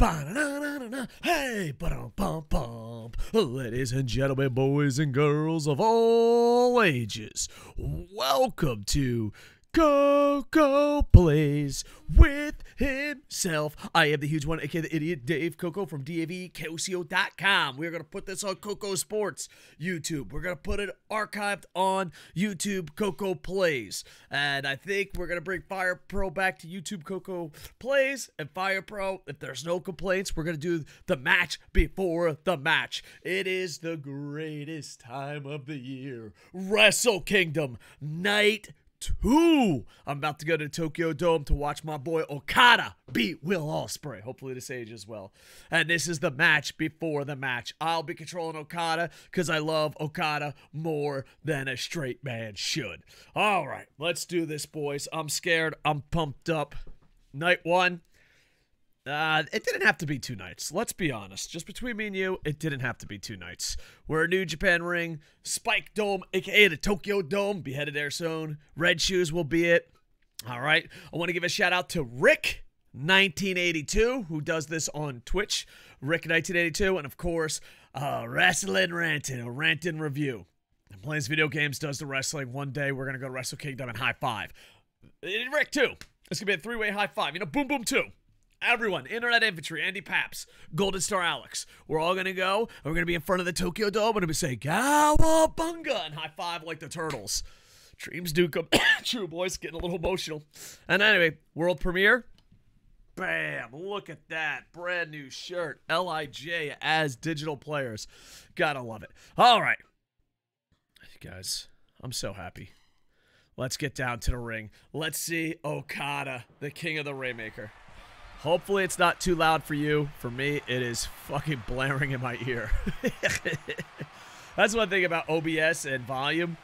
Hey, ladies and gentlemen, boys and girls of all ages, welcome to Koco Plays with himself. I am the huge one, aka the idiot, Dave Koco from davekoco.com. We're going to put this on Koco Sports YouTube. We're going to put it archived on YouTube Koco Plays. And I think we're going to bring Fire Pro back to YouTube Koco Plays. And Fire Pro, if there's no complaints, we're going to do the match before the match. It is the greatest time of the year. Wrestle Kingdom Night 2. I'm about to go to Tokyo Dome to watch my boy Okada beat Will Ospreay, hopefully this age as well. And this is the match before the match. I'll be controlling Okada because I love Okada more than a straight man should. All right, let's do this, boys. I'm scared. I'm pumped up. Night one. It didn't have to be two nights. Let's be honest. Just between me and you, it didn't have to be two nights. We're a New Japan ring. Spike Dome, a.k.a. the Tokyo Dome. Beheaded Air Zone. Red Shoes will be it. All right. I want to give a shout-out to Rick1982, who does this on Twitch. Rick1982. And, of course, Wrestling Ranted, a Rant 'N Review. And plays video games, does the wrestling. One day, we're going to go to Wrestle Kingdom and high five. And Rick, too. It's going to be a three-way high five. You know, boom, boom, two. Everyone, Internet Infantry, Andy Paps, Golden Star Alex, we're all going to go, and we're going to be in front of the Tokyo Dome, and we're going to say, Cowabunga, and high five like the Turtles. Dreams do come true, boys, getting a little emotional. And anyway, world premiere, bam, look at that, brand new shirt, LIJ as digital players. Gotta love it. All right, guys, I'm so happy. Let's get down to the ring. Let's see Okada, the king of the Rainmaker. Hopefully it's not too loud for you. For me, it is fucking blaring in my ear. That's one thing about OBS and volume.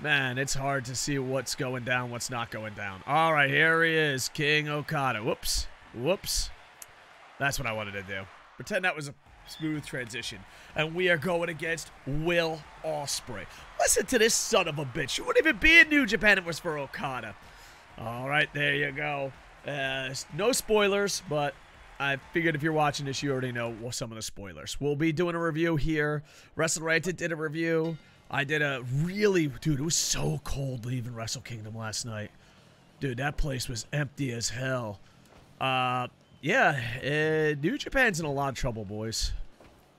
Man, it's hard to see what's going down, what's not going down. All right, here he is, King Okada. Whoops. Whoops. That's what I wanted to do. Pretend that was a smooth transition. And we are going against Will Ospreay. Listen to this son of a bitch. You wouldn't even be in New Japan if it was for Okada. All right, there you go. No spoilers, but I figured if you're watching this, you already know some of the spoilers. We'll be doing a review here. Wrestle Ranted did a review. I did a really... Dude, it was so cold leaving Wrestle Kingdom last night. Dude, that place was empty as hell. New Japan's in a lot of trouble, boys.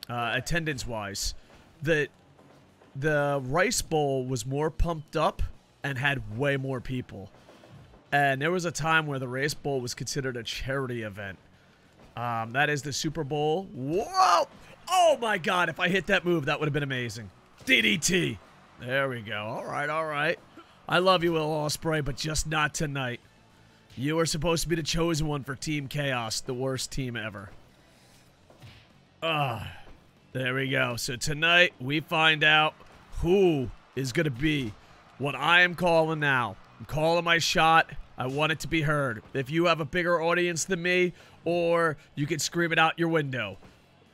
Attendance-wise. The Rice Bowl was more pumped up and had way more people. And there was a time where the Race Bowl was considered a charity event. That is the Super Bowl. Whoa! Oh, my God. If I hit that move, that would have been amazing. DDT. There we go. All right, all right. I love you, Will Ospreay, but just not tonight. You are supposed to be the chosen one for Team Chaos, the worst team ever. There we go. So tonight, we find out who is going to be what I am calling now. I'm calling my shot. I want it to be heard. If you have a bigger audience than me, or you can scream it out your window.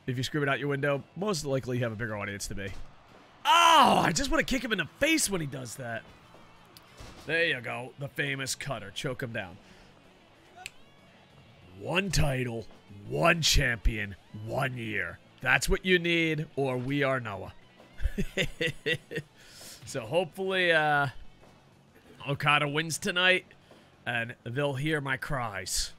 If you scream it out your window, most likely you have a bigger audience than me. Oh, I just want to kick him in the face when he does that. There you go. The famous cutter. Choke him down. One title, one champion, 1 year. That's what you need, or we are Noah. So hopefully, Okada wins tonight, and they'll hear my cries.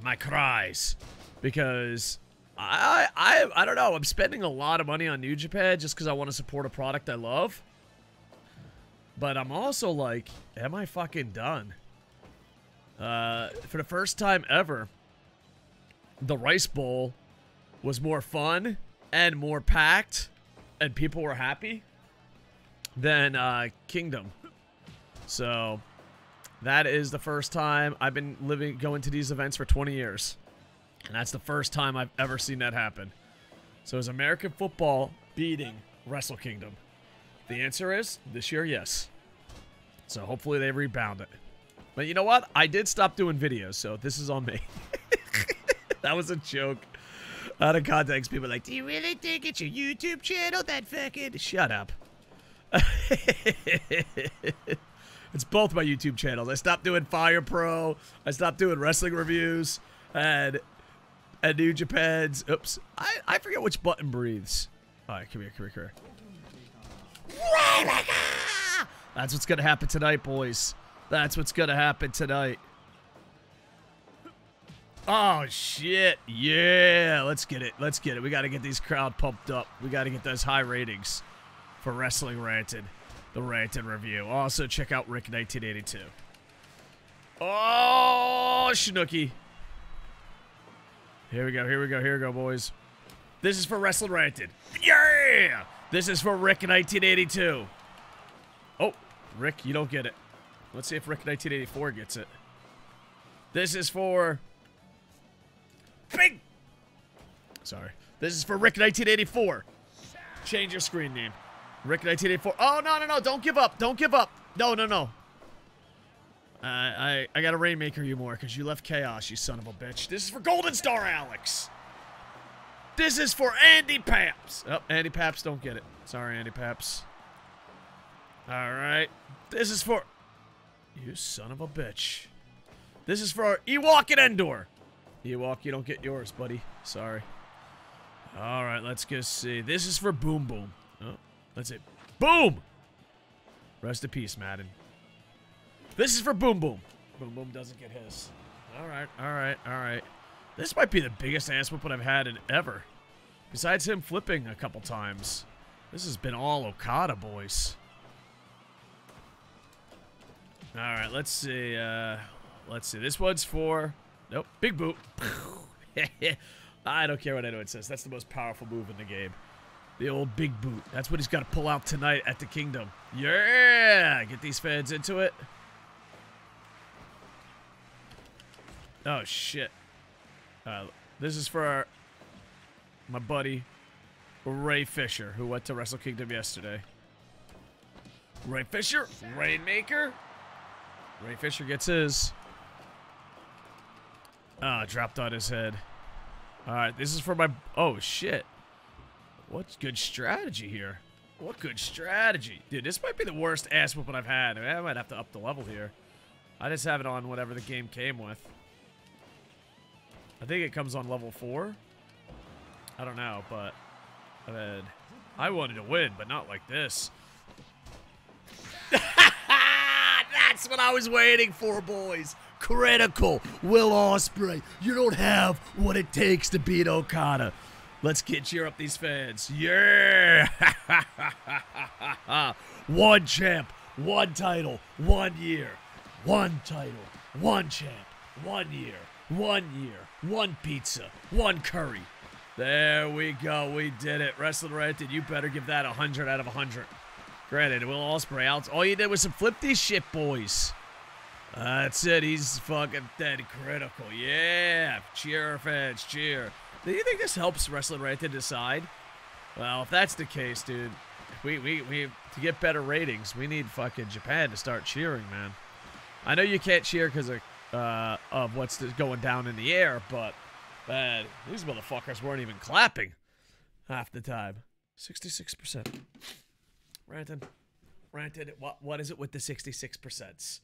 My cries. Because I don't know. I'm spending a lot of money on New Japan just because I want to support a product I love. But I'm also like, am I fucking done? For the first time ever, the Rice Bowl was more fun and more packed, and people were happy than Kingdom. So, that is the first time I've been going to these events for 20 years. And that's the first time I've ever seen that happen. So, is American football beating Wrestle Kingdom? The answer is, this year, yes. So, hopefully they rebound it. But you know what? I did stop doing videos, so this is on me. That was a joke. Out of context, people are like, do you really think it's your YouTube channel that fucking... Shut up. It's both my YouTube channels. I stopped doing Fire Pro. I stopped doing wrestling reviews. And And New Japan's... Oops. I forget which button breathes. Alright, come here, come here, come here. Rainmaker! That's what's gonna happen tonight, boys. That's what's gonna happen tonight. Oh, shit. Yeah. Let's get it. Let's get it. We gotta get these crowd pumped up. We gotta get those high ratings for Wrestling Ranted. The Rant 'N Review. Also, check out Rick1982. Oh, Shnooky. Here we go, here we go, here we go, boys. This is for Wrestling Ranted. Yeah! This is for Rick1982. Oh, Rick, you don't get it. Let's see if Rick1984 gets it. This is for... Big! Sorry. This is for Rick1984. Change your screen name. Rick1984. Oh, no, no, no. Don't give up. Don't give up. No, no, no. I gotta Rainmaker you more because you left Chaos, you son of a bitch. This is for Golden Star Alex. This is for Andy Paps. Oh, Andy Paps don't get it. Sorry, Andy Paps. Alright. This is for... You son of a bitch. This is for our Ewok and Endor. Ewok, you don't get yours, buddy. Sorry. Alright, let's go see. This is for Boom Boom. Oh. That's it. Boom! Rest in peace, Madden. This is for Boom Boom. Boom Boom doesn't get his. Alright, alright, alright. This might be the biggest ass whooping I've had in ever. Besides him flipping a couple times. This has been all Okada, boys. Alright, let's see. Let's see. This one's for... Nope. Big boot. I don't care what anyone says. That's the most powerful move in the game. The old big boot. That's what he's got to pull out tonight at the Kingdom. Yeah! Get these fans into it. Oh, shit. This is for our, my buddy, Ray Fisher, who went to Wrestle Kingdom yesterday. Ray Fisher, Rainmaker. Ray Fisher gets his. Ah, dropped on his head. Alright, this is for my... Oh, shit. What's good strategy here? What good strategy? Dude, this might be the worst ass whooping I've had. I mean, I might have to up the level here. I just have it on whatever the game came with. I think it comes on level 4. I don't know, but... I mean, I wanted to win, but not like this. That's what I was waiting for, boys. Critical. Will Ospreay. You don't have what it takes to beat Okada. Let's cheer up these fans. Yeah! One champ, one title, 1 year. One title, one champ, 1 year. 1 year, one pizza, one curry. There we go. We did it. Wrestling Ranted, you better give that 100 out of 100. Granted, Will Ospreay out. All you did was some flip these shit, boys. That's it. He's fucking dead critical. Yeah! Cheer, fans, cheer. Do you think this helps Wrestling Ranted decide? Well, if that's the case, dude, we to get better ratings, we need fucking Japan to start cheering, man. I know you can't cheer because of what's going down in the air, but man, these motherfuckers weren't even clapping half the time. 66%. Ranted. Ranted. What is it with the 66%?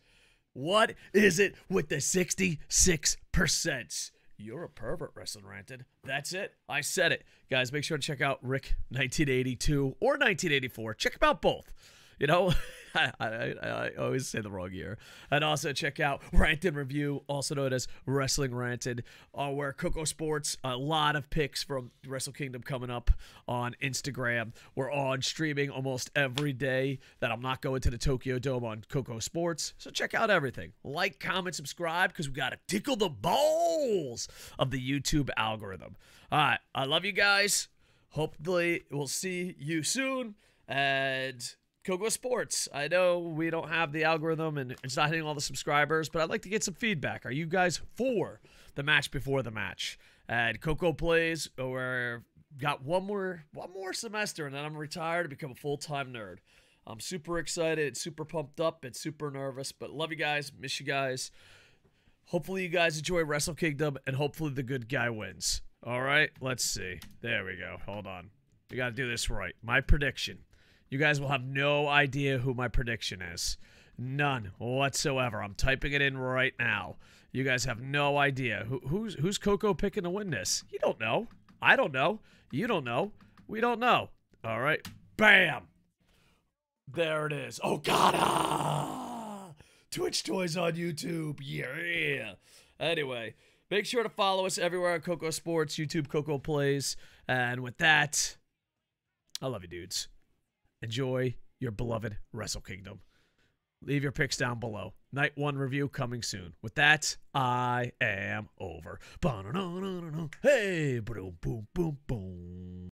What is it with the 66%? You're a pervert, Wrestling Ranted. That's it. I said it. Guys, make sure to check out Rick1982 or 1984. Check them out both. You know, I always say the wrong year. And also check out Rant 'N Review, also known as Wrestling Ranted, where Koco Sports, a lot of picks from Wrestle Kingdom coming up on Instagram. We're on streaming almost every day that I'm not going to the Tokyo Dome on Koco Sports. So check out everything. Like, comment, subscribe, because we got to tickle the balls of the YouTube algorithm. All right. I love you guys. Hopefully, we'll see you soon. And... Koco Sports. I know we don't have the algorithm and it's not hitting all the subscribers, but I'd like to get some feedback. Are you guys for the match before the match? And Koco Plays, or got one more semester and then I'm retired to become a full-time nerd. I'm super excited, super pumped up, and super nervous, but love you guys, miss you guys. Hopefully you guys enjoy Wrestle Kingdom and hopefully the good guy wins. All right, let's see. There we go. Hold on. We got to do this right. My prediction. You guys will have no idea who my prediction is. None whatsoever. I'm typing it in right now. You guys have no idea. Who's Koco picking to win this? You don't know. I don't know. You don't know. We don't know. All right. Bam. There it is. Oh, God. Ah! Twitch Toys on YouTube. Yeah. Anyway, make sure to follow us everywhere on Koco Sports, YouTube, Koco Plays. And with that, I love you, dudes. Enjoy your beloved Wrestle Kingdom. Leave your picks down below. Night 1 review coming soon. With that, I am over. Hey, boom, boom, boom, boom.